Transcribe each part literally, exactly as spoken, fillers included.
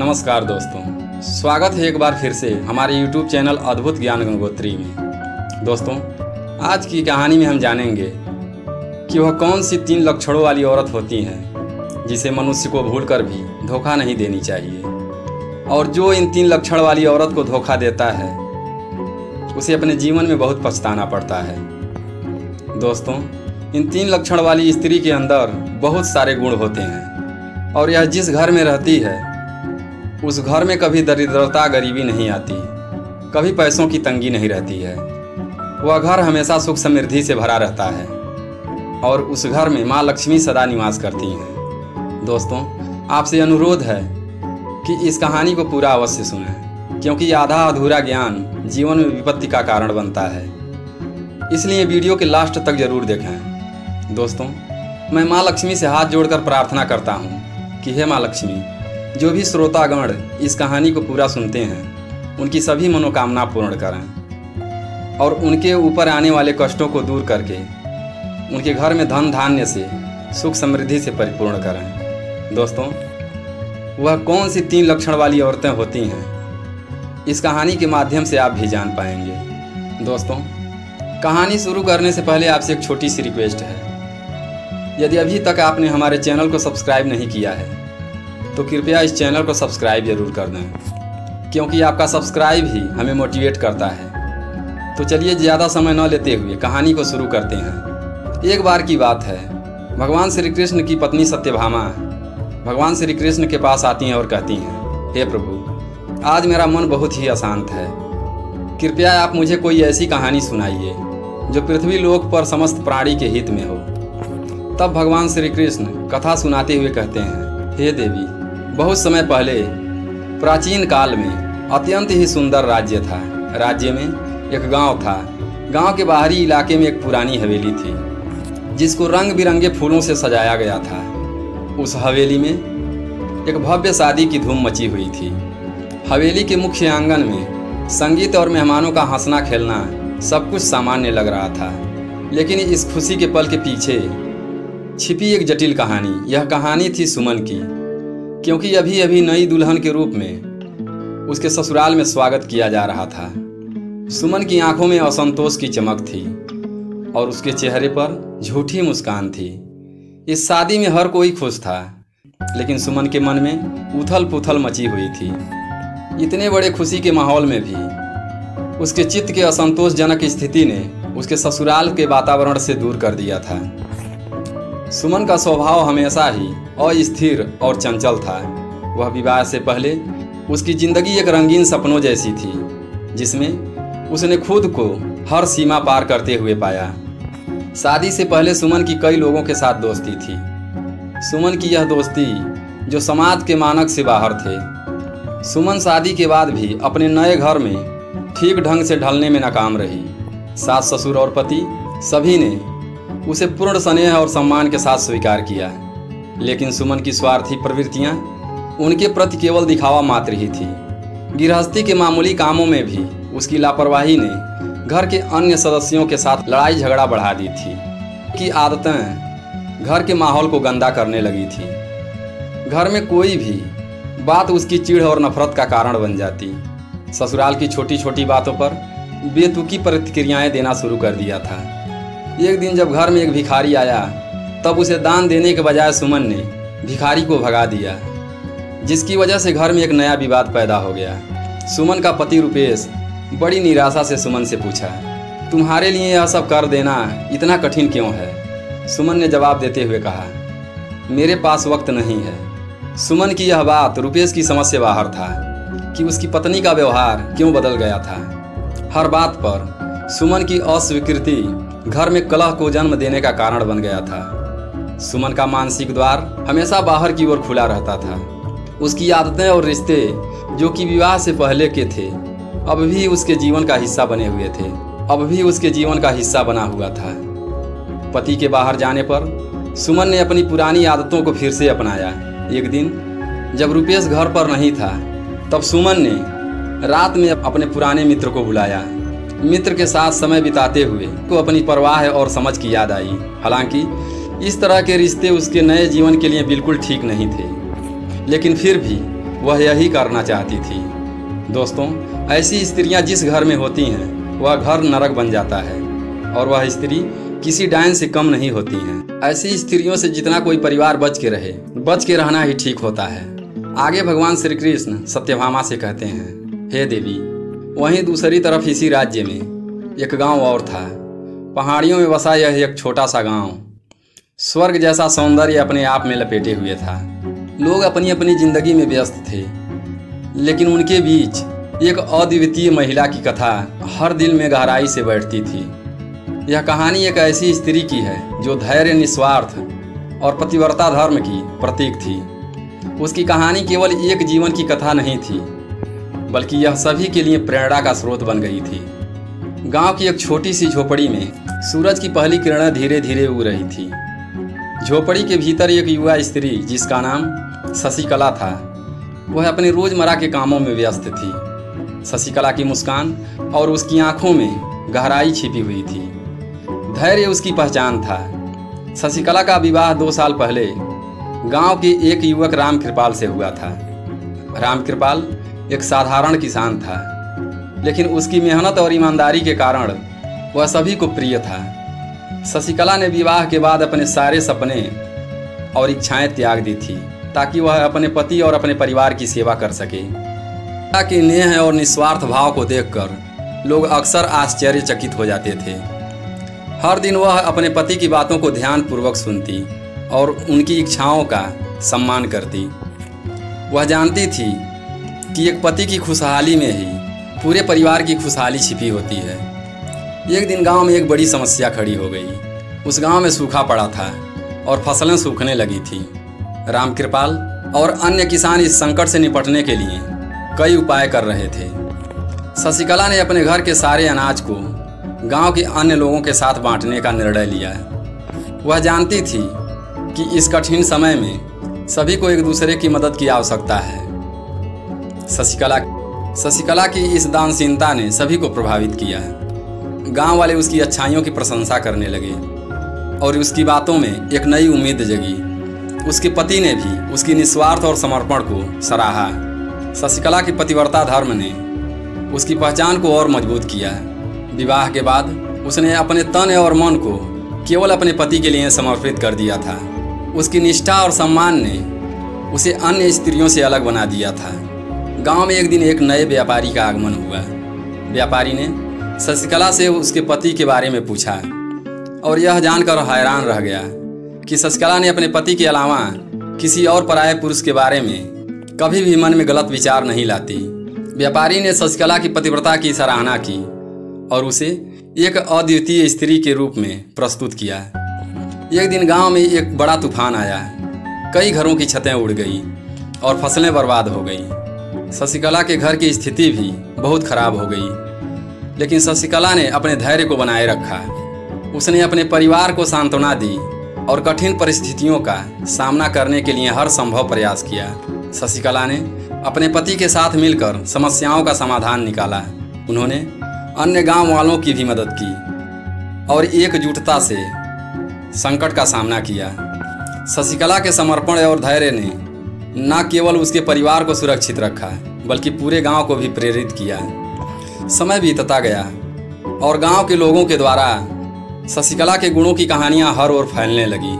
नमस्कार दोस्तों, स्वागत है एक बार फिर से हमारे YouTube चैनल अद्भुत ज्ञान गंगोत्री में। दोस्तों, आज की कहानी में हम जानेंगे कि वह कौन सी तीन लक्षणों वाली औरत होती हैं जिसे मनुष्य को भूलकर भी धोखा नहीं देनी चाहिए, और जो इन तीन लक्षण वाली औरत को धोखा देता है उसे अपने जीवन में बहुत पछताना पड़ता है। दोस्तों, इन तीन लक्षण वाली स्त्री के अंदर बहुत सारे गुण होते हैं, और यह जिस घर में रहती है उस घर में कभी दरिद्रता गरीबी नहीं आती, कभी पैसों की तंगी नहीं रहती है। वह घर हमेशा सुख समृद्धि से भरा रहता है और उस घर में माँ लक्ष्मी सदा निवास करती हैं। दोस्तों, आपसे अनुरोध है कि इस कहानी को पूरा अवश्य सुनें, क्योंकि आधा अधूरा ज्ञान जीवन में विपत्ति का कारण बनता है, इसलिए वीडियो के लास्ट तक जरूर देखें। दोस्तों, मैं माँ लक्ष्मी से हाथ जोड़कर प्रार्थना करता हूँ कि हे माँ लक्ष्मी, जो भी श्रोतागण इस कहानी को पूरा सुनते हैं उनकी सभी मनोकामना पूर्ण करें, और उनके ऊपर आने वाले कष्टों को दूर करके उनके घर में धन धान्य से सुख समृद्धि से परिपूर्ण करें। दोस्तों, वह कौन सी तीन लक्षण वाली औरतें होती हैं, इस कहानी के माध्यम से आप भी जान पाएंगे। दोस्तों, कहानी शुरू करने से पहले आपसे एक छोटी सी रिक्वेस्ट है, यदि अभी तक आपने हमारे चैनल को सब्सक्राइब नहीं किया है तो कृपया इस चैनल को सब्सक्राइब जरूर कर दें, क्योंकि आपका सब्सक्राइब ही हमें मोटिवेट करता है। तो चलिए, ज़्यादा समय न लेते हुए कहानी को शुरू करते हैं। एक बार की बात है, भगवान श्री कृष्ण की पत्नी सत्यभामा भगवान श्री कृष्ण के पास आती हैं और कहती हैं, हे प्रभु, आज मेरा मन बहुत ही अशांत है, कृपया आप मुझे कोई ऐसी कहानी सुनाइए जो पृथ्वी लोक पर समस्त प्राणी के हित में हो। तब भगवान श्री कृष्ण कथा सुनाते हुए कहते हैं, हे देवी, बहुत समय पहले प्राचीन काल में अत्यंत ही सुंदर राज्य था। राज्य में एक गांव था। गांव के बाहरी इलाके में एक पुरानी हवेली थी जिसको रंग बिरंगे फूलों से सजाया गया था। उस हवेली में एक भव्य शादी की धूम मची हुई थी। हवेली के मुख्य आंगन में संगीत और मेहमानों का हंसना खेलना सब कुछ सामान्य लग रहा था, लेकिन इस खुशी के पल के पीछे छिपी एक जटिल कहानी। यह कहानी थी सुमन की, क्योंकि अभी अभी नई दुल्हन के रूप में उसके ससुराल में स्वागत किया जा रहा था। सुमन की आंखों में असंतोष की चमक थी और उसके चेहरे पर झूठी मुस्कान थी। इस शादी में हर कोई खुश था, लेकिन सुमन के मन में उथल पुथल मची हुई थी। इतने बड़े खुशी के माहौल में भी उसके चित्त के असंतोषजनक स्थिति ने उसके ससुराल के वातावरण से दूर कर दिया था। सुमन का स्वभाव हमेशा ही अस्थिर और चंचल था। वह विवाह से पहले उसकी जिंदगी एक रंगीन सपनों जैसी थी, जिसमें उसने खुद को हर सीमा पार करते हुए पाया। शादी से पहले सुमन की कई लोगों के साथ दोस्ती थी। सुमन की यह दोस्ती जो समाज के मानक से बाहर थे। सुमन शादी के बाद भी अपने नए घर में ठीक ढंग से ढलने में नाकाम रही। सास ससुर और पति सभी ने उसे पूर्ण स्नेह और सम्मान के साथ स्वीकार किया, लेकिन सुमन की स्वार्थी प्रवृत्तियां उनके प्रति केवल दिखावा मात्र ही थी। गृहस्थी के मामूली कामों में भी उसकी लापरवाही ने घर के अन्य सदस्यों के साथ लड़ाई झगड़ा बढ़ा दी थी। की आदतें घर के माहौल को गंदा करने लगी थी। घर में कोई भी बात उसकी चिढ़ और नफरत का कारण बन जाती। ससुराल की छोटी छोटी बातों पर बेतुकी प्रतिक्रियाएं देना शुरू कर दिया था। एक दिन जब घर में एक भिखारी आया, तब उसे दान देने के बजाय सुमन ने भिखारी को भगा दिया, जिसकी वजह से घर में एक नया विवाद पैदा हो गया। सुमन का पति रुपेश बड़ी निराशा से सुमन से पूछा, तुम्हारे लिए यह सब कर देना इतना कठिन क्यों है? सुमन ने जवाब देते हुए कहा, मेरे पास वक्त नहीं है। सुमन की यह बात रुपेश की समझ से बाहर था कि उसकी पत्नी का व्यवहार क्यों बदल गया था। हर बात पर सुमन की अस्वीकृति घर में कलह को जन्म देने का कारण बन गया था। सुमन का मानसिक द्वार हमेशा बाहर की ओर खुला रहता था। उसकी आदतें और रिश्ते, जो कि विवाह से पहले के थे, अब भी उसके जीवन का हिस्सा बने हुए थे अब भी उसके जीवन का हिस्सा बना हुआ था। पति के बाहर जाने पर सुमन ने अपनी पुरानी आदतों को फिर से अपनाया। एक दिन जब रुपेश घर पर नहीं था, तब सुमन ने रात में अपने पुराने मित्र को बुलाया। मित्र के साथ समय बिताते हुए को अपनी परवाह और समझ की याद आई। हालांकि इस तरह के रिश्ते उसके नए जीवन के लिए बिल्कुल ठीक नहीं थे, लेकिन फिर भी वह यही करना चाहती थी। दोस्तों, ऐसी स्त्रियां जिस घर में होती हैं वह घर नरक बन जाता है और वह स्त्री किसी डायन से कम नहीं होती हैं। ऐसी स्त्रियों से जितना कोई परिवार बच के रहे, बच के रहना ही ठीक होता है। आगे भगवान श्री कृष्ण सत्यभामा से कहते हैं, हे देवी। वहीं दूसरी तरफ इसी राज्य में एक गांव और था। पहाड़ियों में बसा यह एक छोटा सा गांव स्वर्ग जैसा सौंदर्य अपने आप में लपेटे हुए था। लोग अपनी अपनी जिंदगी में व्यस्त थे, लेकिन उनके बीच एक अद्वितीय महिला की कथा हर दिल में गहराई से बैठती थी। यह कहानी एक ऐसी स्त्री की है जो धैर्य, निस्वार्थ और पतिव्रता धर्म की प्रतीक थी। उसकी कहानी केवल एक जीवन की कथा नहीं थी, बल्कि यह सभी के लिए प्रेरणा का स्रोत बन गई थी। गांव की एक छोटी सी झोपड़ी में सूरज की पहली किरणें धीरे धीरे उग रही थी। झोपड़ी के भीतर एक युवा स्त्री, जिसका नाम शशिकला था, वह अपने रोजमर्रा के कामों में व्यस्त थी। शशिकला की मुस्कान और उसकी आंखों में गहराई छिपी हुई थी। धैर्य उसकी पहचान था। शशिकला का विवाह दो साल पहले गांव के एक युवक राम कृपाल से हुआ था। राम कृपाल एक साधारण किसान था, लेकिन उसकी मेहनत और ईमानदारी के कारण वह सभी को प्रिय था। शशिकला ने विवाह के बाद अपने सारे सपने और इच्छाएं त्याग दी थी, ताकि वह अपने पति और अपने परिवार की सेवा कर सके। पिता के नेह और निस्वार्थ भाव को देखकर लोग अक्सर आश्चर्यचकित हो जाते थे। हर दिन वह अपने पति की बातों को ध्यानपूर्वक सुनती और उनकी इच्छाओं का सम्मान करती। वह जानती थी कि एक पति की खुशहाली में ही पूरे परिवार की खुशहाली छिपी होती है। एक दिन गांव में एक बड़ी समस्या खड़ी हो गई। उस गांव में सूखा पड़ा था और फसलें सूखने लगी थी। राम कृपाल और अन्य किसान इस संकट से निपटने के लिए कई उपाय कर रहे थे। शशिकला ने अपने घर के सारे अनाज को गांव के अन्य लोगों के साथ बांटने का निर्णय लिया। वह जानती थी कि इस कठिन समय में सभी को एक दूसरे की मदद की आवश्यकता है। शशिकला शशिकला की इस दानशीलता ने सभी को प्रभावित किया। गांव वाले उसकी अच्छाइयों की प्रशंसा करने लगे और उसकी बातों में एक नई उम्मीद जगी। उसके पति ने भी उसकी निस्वार्थ और समर्पण को सराहा। शशिकला की पतिव्रता धर्म ने उसकी पहचान को और मजबूत किया। विवाह के बाद उसने अपने तन और मन को केवल अपने पति के लिए समर्पित कर दिया था। उसकी निष्ठा और सम्मान ने उसे अन्य स्त्रियों से अलग बना दिया था। गाँव में एक दिन एक नए व्यापारी का आगमन हुआ। व्यापारी ने शशिकला से उसके पति के बारे में पूछा और यह जानकर हैरान रह गया कि शशिकला ने अपने पति के अलावा किसी और पराये पुरुष के बारे में कभी भी मन में गलत विचार नहीं लाती। व्यापारी ने शशिकला की पतिव्रता की सराहना की और उसे एक अद्वितीय स्त्री के रूप में प्रस्तुत किया। एक दिन गांव में एक बड़ा तूफान आया। कई घरों की छतें उड़ गई और फसलें बर्बाद हो गई। शशिकला के घर की स्थिति भी बहुत खराब हो गई, लेकिन शशिकला ने अपने धैर्य को बनाए रखा। उसने अपने परिवार को सांत्वना दी और कठिन परिस्थितियों का सामना करने के लिए हर संभव प्रयास किया। शशिकला ने अपने पति के साथ मिलकर समस्याओं का समाधान निकाला। उन्होंने अन्य गांव वालों की भी मदद की और एकजुटता से संकट का सामना किया। शशिकला के समर्पण और धैर्य ने न केवल उसके परिवार को सुरक्षित रखा, बल्कि पूरे गाँव को भी प्रेरित किया। समय बीतता गया और गांव के लोगों के द्वारा शशिकला के गुणों की कहानियां हर ओर फैलने लगी।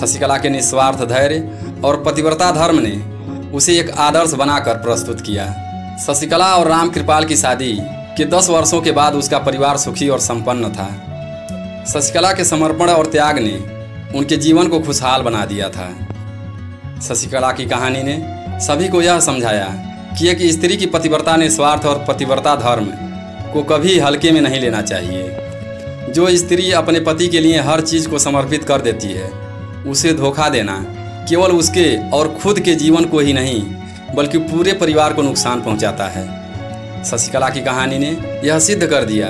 शशिकला के निस्वार्थ धैर्य और पतिव्रता धर्म ने उसे एक आदर्श बनाकर प्रस्तुत किया। शशिकला और राम कृपाल की शादी के दस वर्षों के बाद उसका परिवार सुखी और संपन्न था। शशिकला के समर्पण और त्याग ने उनके जीवन को खुशहाल बना दिया था। शशिकला की कहानी ने सभी को यह समझाया कि एक स्त्री की पतिव्रता, निस्वार्थ और पतिव्रता धर्म को कभी हल्के में नहीं लेना चाहिए। जो स्त्री अपने पति के लिए हर चीज़ को समर्पित कर देती है, उसे धोखा देना केवल उसके और खुद के जीवन को ही नहीं, बल्कि पूरे परिवार को नुकसान पहुंचाता है। शशिकला की कहानी ने यह सिद्ध कर दिया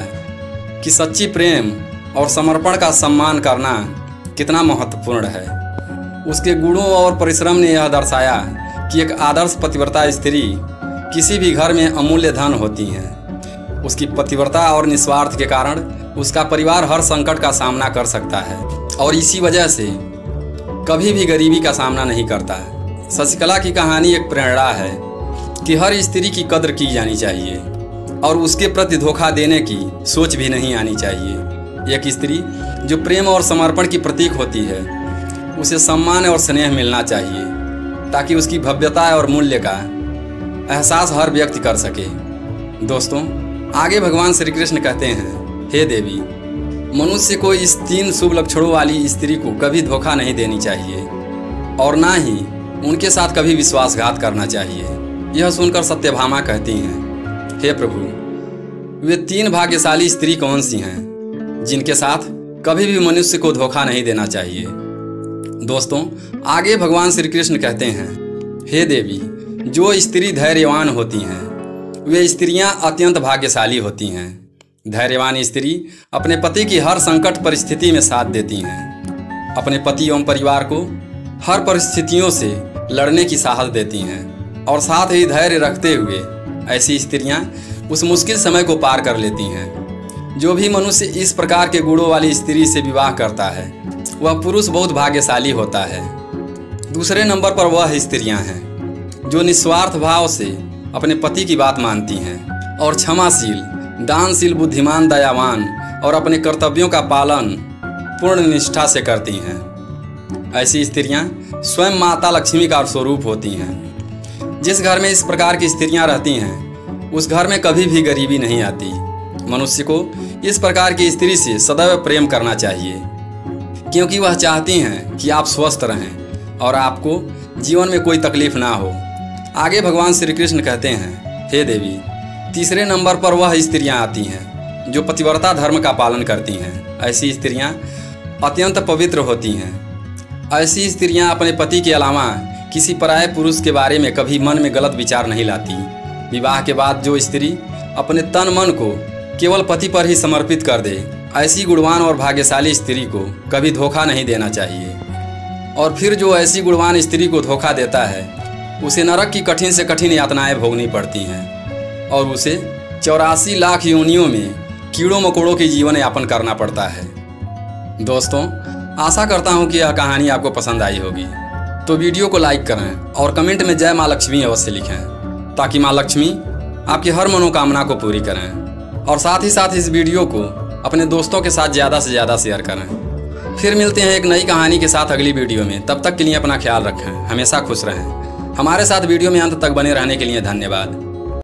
कि सच्ची प्रेम और समर्पण का सम्मान करना कितना महत्वपूर्ण है। उसके गुणों और परिश्रम ने यह दर्शाया कि एक आदर्श पतिव्रता स्त्री किसी भी घर में अमूल्य धन होती हैं। उसकी पतिव्रता और निस्वार्थ के कारण उसका परिवार हर संकट का सामना कर सकता है और इसी वजह से कभी भी गरीबी का सामना नहीं करता। शशिकला की कहानी एक प्रेरणा है कि हर स्त्री की कद्र की जानी चाहिए और उसके प्रति धोखा देने की सोच भी नहीं आनी चाहिए। एक स्त्री जो प्रेम और समर्पण की प्रतीक होती है उसे सम्मान और स्नेह मिलना चाहिए ताकि उसकी भव्यता और मूल्य का एहसास हर व्यक्ति कर सके। दोस्तों, आगे भगवान श्री कृष्ण कहते हैं, हे देवी, मनुष्य को इस तीन शुभ लक्षणों वाली स्त्री को कभी धोखा नहीं देनी चाहिए और ना ही उनके साथ कभी विश्वासघात करना चाहिए। यह सुनकर सत्यभामा कहती हैं, हे प्रभु, वे तीन भाग्यशाली स्त्री कौन सी हैं जिनके साथ कभी भी मनुष्य को धोखा नहीं देना चाहिए। दोस्तों, आगे भगवान श्री कृष्ण कहते हैं, हे देवी, जो स्त्री धैर्यवान होती हैं वे स्त्रियां अत्यंत भाग्यशाली होती हैं। धैर्यवान स्त्री अपने पति की हर संकट परिस्थिति में साथ देती हैं, अपने पति एवं परिवार को हर परिस्थितियों से लड़ने की साहस देती हैं और साथ ही धैर्य रखते हुए ऐसी स्त्रियां उस मुश्किल समय को पार कर लेती हैं। जो भी मनुष्य इस प्रकार के गुणों वाली स्त्री से विवाह करता है वह पुरुष बहुत भाग्यशाली होता है। दूसरे नंबर पर वह स्त्रियां हैं जो निस्वार्थ भाव से अपने पति की बात मानती हैं और क्षमाशील, दानशील, बुद्धिमान, दयावान और अपने कर्तव्यों का पालन पूर्ण निष्ठा से करती हैं। ऐसी स्त्रियाँ स्वयं माता लक्ष्मी का स्वरूप होती हैं। जिस घर में इस प्रकार की स्त्रियां रहती हैं उस घर में कभी भी गरीबी नहीं आती। मनुष्य को इस प्रकार की स्त्री से सदैव प्रेम करना चाहिए क्योंकि वह चाहती हैं कि आप स्वस्थ रहें और आपको जीवन में कोई तकलीफ ना हो। आगे भगवान श्री कृष्ण कहते हैं, हे देवी, तीसरे नंबर पर वह स्त्रियां आती हैं जो पतिव्रता धर्म का पालन करती हैं। ऐसी स्त्रियाँ अत्यंत पवित्र होती हैं। ऐसी स्त्रियाँ अपने पति के अलावा किसी पराये पुरुष के बारे में कभी मन में गलत विचार नहीं लाती। विवाह के बाद जो स्त्री अपने तन मन को केवल पति पर ही समर्पित कर दे, ऐसी गुणवान और भाग्यशाली स्त्री को कभी धोखा नहीं देना चाहिए। और फिर जो ऐसी गुणवान स्त्री को धोखा देता है उसे नरक की कठिन से कठिन यातनाएं भोगनी पड़ती हैं और उसे चौरासी लाख योनियों में कीड़ों मकोड़ों के जीवन यापन करना पड़ता है। दोस्तों, आशा करता हूँ कि यह कहानी आपको पसंद आई होगी, तो वीडियो को लाइक करें और कमेंट में जय माँ लक्ष्मी अवश्य लिखें ताकि माँ लक्ष्मी आपकी हर मनोकामना को पूरी करें। और साथ ही साथ इस वीडियो को अपने दोस्तों के साथ ज़्यादा से ज़्यादा शेयर करें। फिर मिलते हैं एक नई कहानी के साथ अगली वीडियो में। तब तक के लिए अपना ख्याल रखें, हमेशा खुश रहें। हमारे साथ वीडियो में अंत तक बने रहने के लिए धन्यवाद।